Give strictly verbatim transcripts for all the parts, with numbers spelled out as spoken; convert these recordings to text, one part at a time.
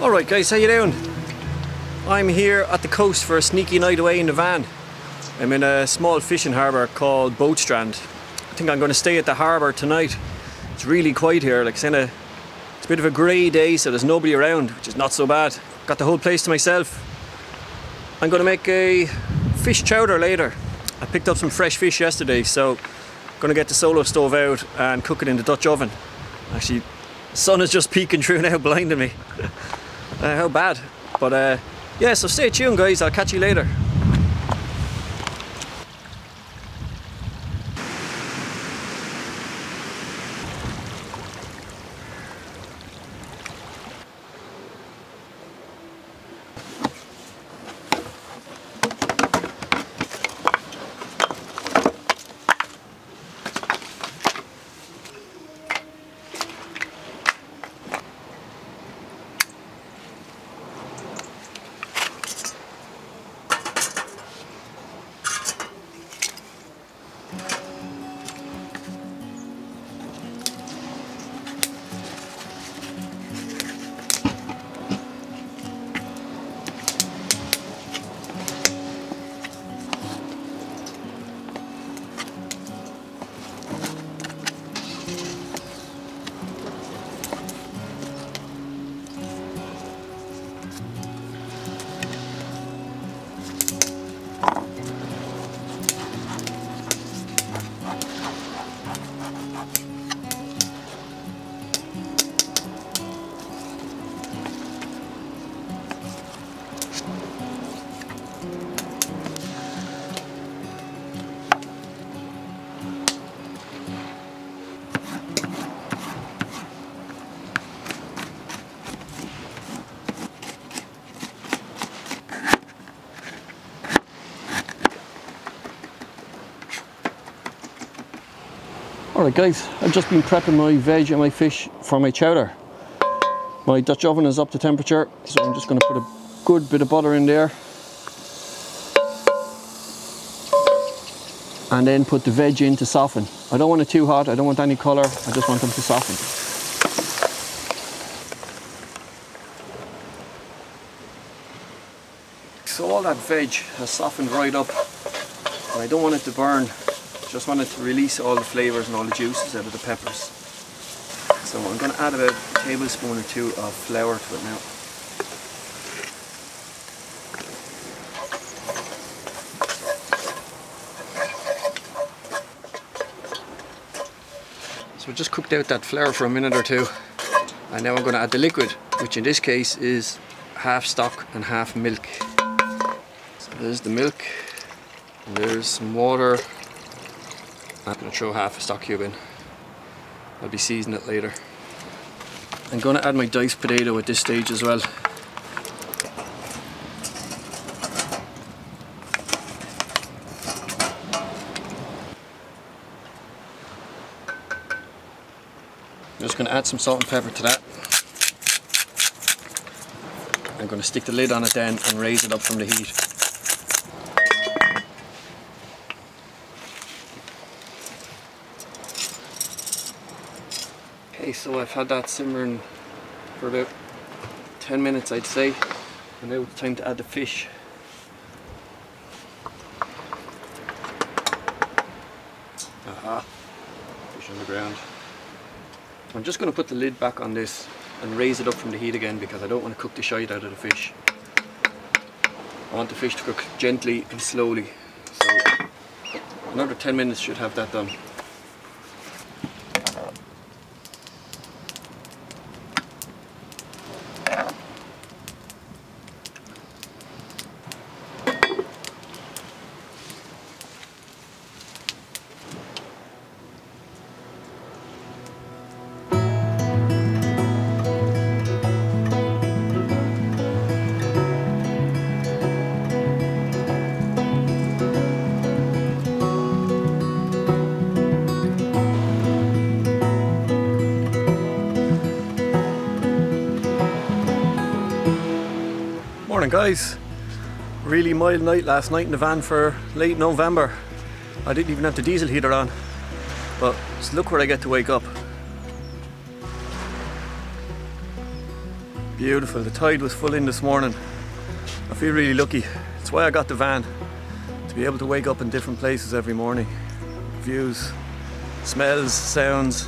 Alright guys, how you doing? I'm here at the coast for a sneaky night away in the van. I'm in a small fishing harbour called Boatstrand. I think I'm going to stay at the harbour tonight. It's really quiet here, like it's, in a, it's a bit of a grey day, so there's nobody around, which is not so bad. Got the whole place to myself. I'm going to make a fish chowder later. I picked up some fresh fish yesterday, so I'm going to get the solo stove out and cook it in the Dutch oven. Actually, the sun is just peeking through now, blinding me. Uh, how bad, but uh, yeah, so stay tuned guys, I'll catch you later. Alright guys, I've just been prepping my veg and my fish for my chowder. My Dutch oven is up to temperature, so I'm just going to put a good bit of butter in there. And then put the veg in to soften. I don't want it too hot, I don't want any colour, I just want them to soften. So all that veg has softened right up, and I don't want it to burn. Just wanted to release all the flavours and all the juices out of the peppers. So I'm going to add about a tablespoon or two of flour to it now. So I just cooked out that flour for a minute or two, and now I'm going to add the liquid, which in this case is half stock and half milk. So there's the milk, and there's some water. I'm going to throw half a stock cube in. I'll be seasoning it later. I'm going to add my diced potato at this stage as well. I'm just going to add some salt and pepper to that. I'm going to stick the lid on it then and raise it up from the heat. So I've had that simmering for about ten minutes, I'd say, and now it's time to add the fish. Aha, fish on the ground. I'm just going to put the lid back on this and raise it up from the heat again, because I don't want to cook the shite out of the fish. I want the fish to cook gently and slowly, so another ten minutes should have that done. Guys, really mild night last night in the van for late November. I didn't even have the diesel heater on, but just look where I get to wake up. Beautiful, the tide was full in this morning. I feel really lucky. That's why I got the van, to be able to wake up in different places every morning. Views, smells, sounds.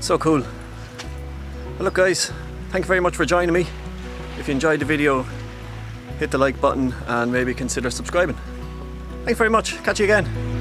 So cool. Well, look guys, thank you very much for joining me. If you enjoyed the video, hit the like button and maybe consider subscribing. Thank you very much, catch you again.